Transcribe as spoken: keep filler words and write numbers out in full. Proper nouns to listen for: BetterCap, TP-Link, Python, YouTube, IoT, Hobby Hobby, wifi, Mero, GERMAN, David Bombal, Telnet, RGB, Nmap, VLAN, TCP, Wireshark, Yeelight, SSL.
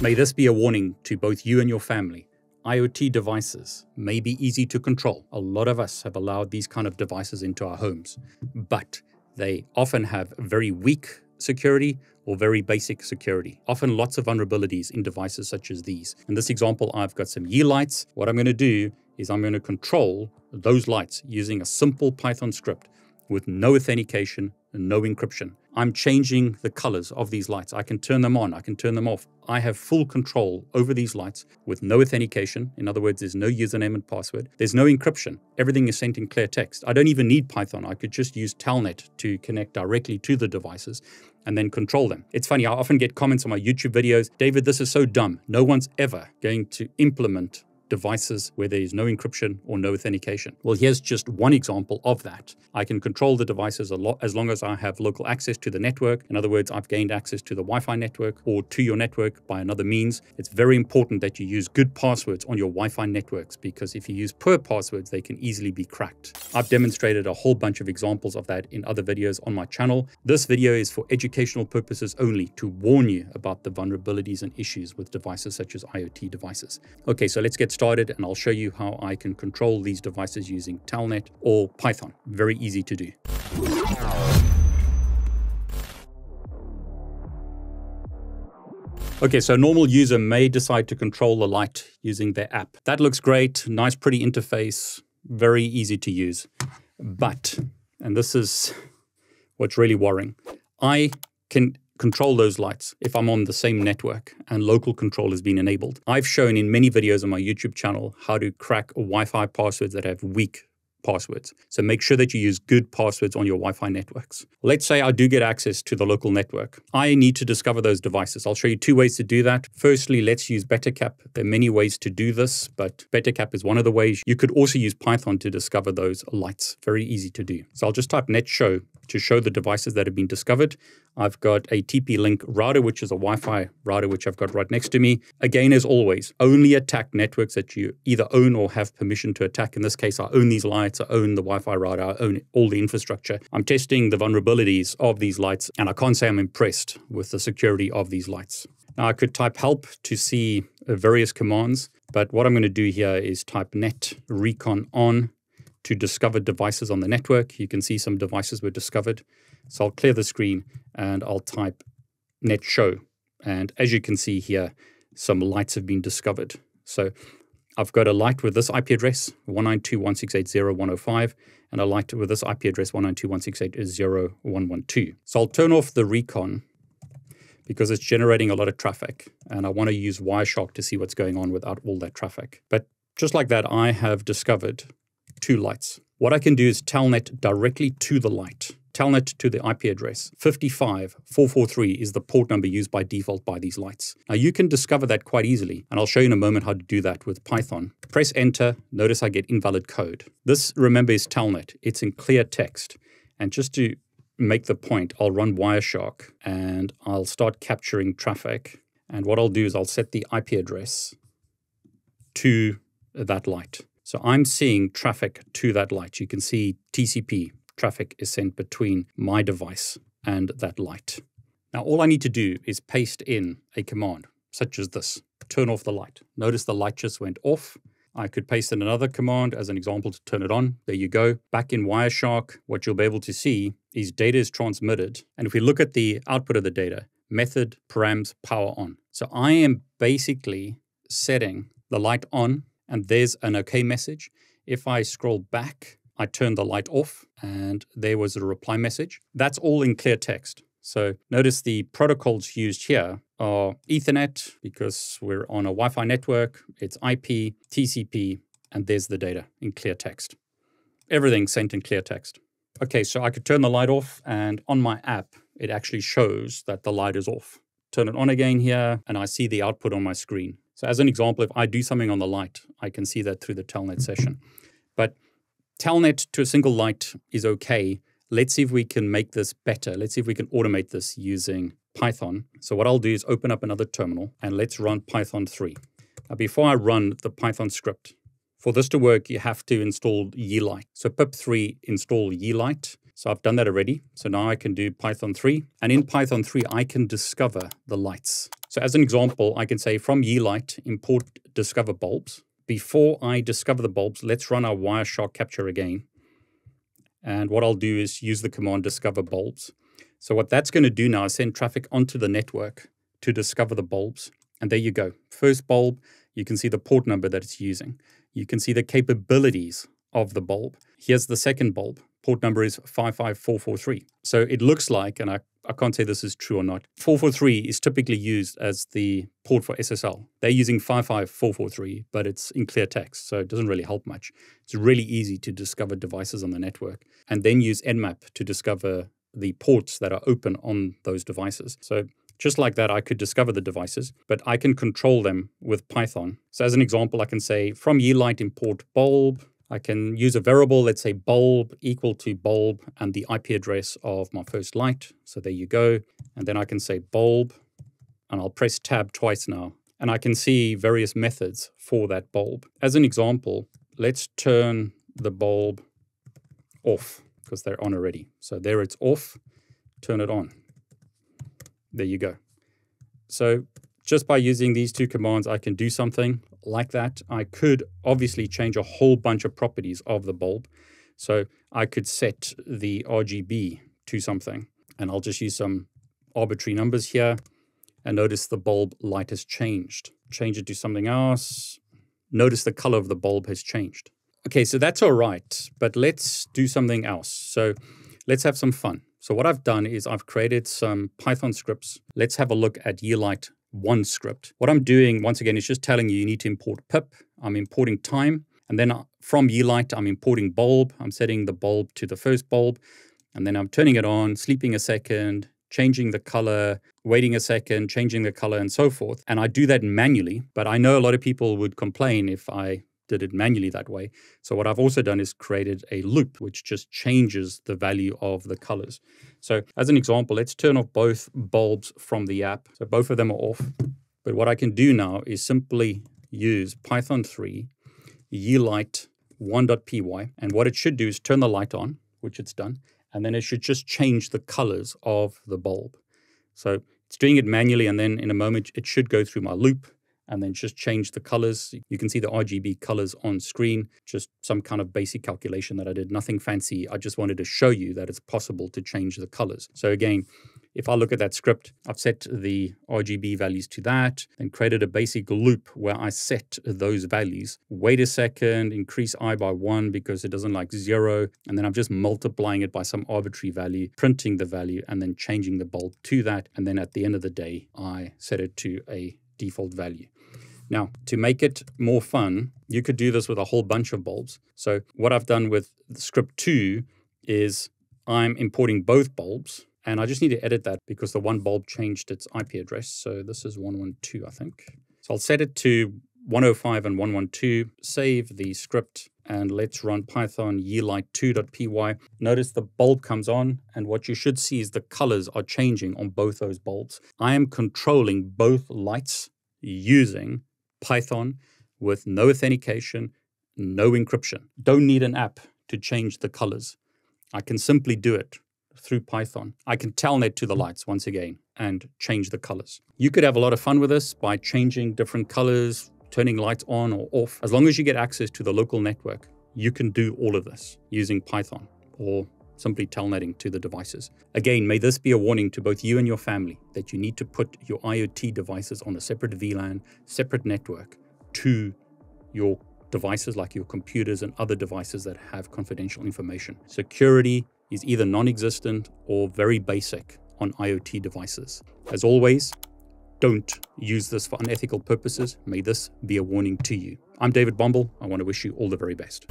May this be a warning to both you and your family. IoT devices may be easy to control. A lot of us have allowed these kind of devices into our homes, but they often have very weak security or very basic security. Often lots of vulnerabilities in devices such as these. In this example, I've got some Yeelights. What I'm going to do is I'm going to control those lights using a simple Python script with no authentication and no encryption. I'm changing the colors of these lights. I can turn them on, I can turn them off. I have full control over these lights with no authentication. In other words, there's no username and password. There's no encryption. Everything is sent in clear text. I don't even need Python. I could just use Telnet to connect directly to the devices and then control them. It's funny, I often get comments on my YouTube videos, "David, this is so dumb. No one's ever going to implement devices where there is no encryption or no authentication." Well, here's just one example of that. I can control the devices a lot as long as I have local access to the network. In other words, I've gained access to the Wi-Fi network or to your network by another means. It's very important that you use good passwords on your Wi-Fi networks, because if you use poor passwords, they can easily be cracked. I've demonstrated a whole bunch of examples of that in other videos on my channel. This video is for educational purposes only, to warn you about the vulnerabilities and issues with devices such as IoT devices. Okay, so let's get started. started and I'll show you how I can control these devices using Telnet or Python. Very easy to do. Okay, so a normal user may decide to control the light using their app. That looks great, nice pretty interface, very easy to use. But, and this is what's really worrying, I can control those lights if I'm on the same network and local control has been enabled. I've shown in many videos on my YouTube channel how to crack Wi-Fi passwords that have weak passwords. So make sure that you use good passwords on your Wi-Fi networks. Let's say I do get access to the local network. I need to discover those devices. I'll show you two ways to do that. Firstly, let's use BetterCap. There are many ways to do this, but BetterCap is one of the ways. You could also use Python to discover those lights. Very easy to do. So I'll just type net show to show the devices that have been discovered. I've got a T P-Link router, which is a Wi-Fi router, which I've got right next to me. Again, as always, only attack networks that you either own or have permission to attack. In this case, I own these lights, I own the Wi-Fi router, I own all the infrastructure. I'm testing the vulnerabilities of these lights, and I can't say I'm impressed with the security of these lights. Now, I could type help to see various commands, but what I'm going to do here is type net recon on to discover devices on the network. You can see some devices were discovered. So I'll clear the screen and I'll type net show. And as you can see here, some lights have been discovered. So I've got a light with this I P address, one nine two dot one six eight dot zero dot one zero five, and a light with this I P address, one nine two dot one six eight dot zero dot one one two. So I'll turn off the recon because it's generating a lot of traffic. And I want to use Wireshark to see what's going on without all that traffic. But just like that, I have discovered two lights. What I can do is Telnet directly to the light. Telnet to the I P address. fifty-five four forty-three is the port number used by default by these lights. Now you can discover that quite easily, and I'll show you in a moment how to do that with Python. Press enter, notice I get invalid code. This, remember, is Telnet. It's in clear text. And just to make the point, I'll run Wireshark and I'll start capturing traffic. And what I'll do is I'll set the I P address to that light. So I'm seeing traffic to that light. You can see T C P, traffic is sent between my device and that light. Now all I need to do is paste in a command such as this, turn off the light. Notice the light just went off. I could paste in another command as an example to turn it on. There you go. Back in Wireshark, what you'll be able to see is data is transmitted. And if we look at the output of the data, method params power on. So I am basically setting the light on, and there's an okay message. If I scroll back, I turn the light off and there was a reply message. That's all in clear text. So notice the protocols used here are Ethernet, because we're on a Wi-Fi network, it's I P, T C P, and there's the data in clear text. Everything's sent in clear text. Okay, so I could turn the light off, and on my app, it actually shows that the light is off. Turn it on again here, and I see the output on my screen. So as an example, if I do something on the light, I can see that through the Telnet session. But Telnet to a single light is okay. Let's see if we can make this better. Let's see if we can automate this using Python. So what I'll do is open up another terminal and let's run Python three. Now before I run the Python script, for this to work, you have to install Yeelight. So pip three install Yeelight. So I've done that already. So now I can do Python three. And in Python three, I can discover the lights. So as an example, I can say from Yeelight, import discover bulbs. Before I discover the bulbs, let's run our Wireshark capture again. And what I'll do is use the command discover bulbs. So what that's going to do now is send traffic onto the network to discover the bulbs. And there you go. First bulb, you can see the port number that it's using. You can see the capabilities of the bulb. Here's the second bulb. Port number is five five four four three. So it looks like, and I, I can't say this is true or not, four four three is typically used as the port for S S L. They're using five five four four three, but it's in clear text, so it doesn't really help much. It's really easy to discover devices on the network and then use Nmap to discover the ports that are open on those devices. So just like that, I could discover the devices, but I can control them with Python. So as an example, I can say from Yeelight import bulb. I can use a variable, let's say bulb equal to bulb and the I P address of my first light. So there you go. And then I can say bulb, and I'll press tab twice now. And I can see various methods for that bulb. As an example, let's turn the bulb off because they're on already. So there it's off, turn it on. There you go. So just by using these two commands, I can do something like that. I could obviously change a whole bunch of properties of the bulb. So I could set the R G B to something, and I'll just use some arbitrary numbers here, and notice the bulb light has changed. Change it to something else. Notice the color of the bulb has changed. Okay, so that's all right, but let's do something else. So let's have some fun. So what I've done is I've created some Python scripts. Let's have a look at Yeelight one script. What I'm doing, once again, is just telling you you need to import pip. I'm importing time. And then from Yeelight, I'm importing bulb. I'm setting the bulb to the first bulb. And then I'm turning it on, sleeping a second, changing the color, waiting a second, changing the color, and so forth. And I do that manually. But I know a lot of people would complain if I did it manually that way. So what I've also done is created a loop, which just changes the value of the colors. So as an example, let's turn off both bulbs from the app. So both of them are off. But what I can do now is simply use Python three, yeelight one dot p y. And what it should do is turn the light on, which it's done. And then it should just change the colors of the bulb. So it's doing it manually. And then in a moment, it should go through my loop and then just change the colors. You can see the R G B colors on screen, just some kind of basic calculation that I did, nothing fancy. I just wanted to show you that it's possible to change the colors. So again, if I look at that script, I've set the R G B values to that and created a basic loop where I set those values. Wait a second, increase I by one because it doesn't like zero. And then I'm just multiplying it by some arbitrary value, printing the value, and then changing the bulb to that. And then at the end of the day, I set it to a default value. Now, to make it more fun, you could do this with a whole bunch of bulbs. So what I've done with script two is I'm importing both bulbs, and I just need to edit that because the one bulb changed its I P address. So this is one one two, I think. So I'll set it to one oh five and one one two, save the script, and let's run Python yeelight two dot p y. Notice the bulb comes on, and what you should see is the colors are changing on both those bulbs. I am controlling both lights using Python with no authentication, no encryption. Don't need an app to change the colors. I can simply do it through Python. I can telnet to the lights once again and change the colors. You could have a lot of fun with this by changing different colors, turning lights on or off. As long as you get access to the local network, you can do all of this using Python or simply telnetting to the devices. Again, may this be a warning to both you and your family that you need to put your IoT devices on a separate V LAN, separate network to your devices like your computers and other devices that have confidential information. Security is either non-existent or very basic on IoT devices. As always, don't use this for unethical purposes. May this be a warning to you. I'm David Bombal. I want to wish you all the very best.